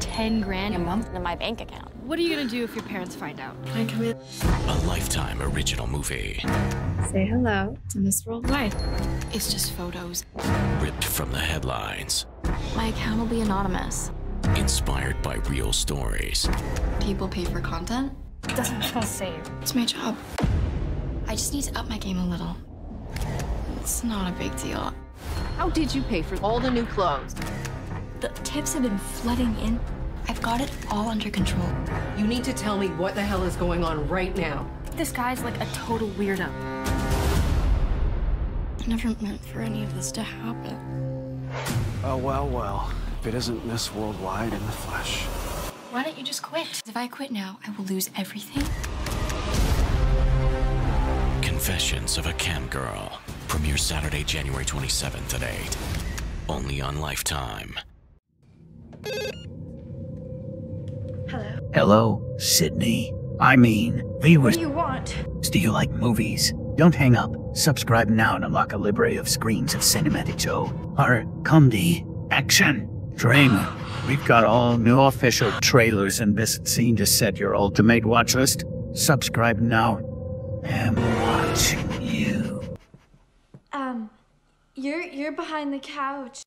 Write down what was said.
$10,000 a month in my bank account. What are you gonna do if your parents find out? Can I come in? A Lifetime original movie. Say hello to Miss Worldwide. It's just photos. Ripped from the headlines. My account will be anonymous. Inspired by real stories. People pay for content? It doesn't feel safe. It's my job. I just need to up my game a little. It's not a big deal. How did you pay for all the new clothes? The tips have been flooding in. I've got it all under control. You need to tell me what the hell is going on right now. This guy's like a total weirdo. I never meant for any of this to happen. Oh, well, well. If it isn't Miss Worldwide in the flesh. Why don't you just quit? If I quit now, I will lose everything. Confessions of a Cam Girl. Premieres Saturday, January 27th at 8. Only on Lifetime. Hello. Hello, Sydney. I mean, we were— What do you want? Do you like movies? Don't hang up. Subscribe now and unlock a library of screens of cinematic show. Our comedy action trailer. We've got all new official trailers and best scene to set your ultimate watch list. Subscribe now and watch you. You're behind the couch.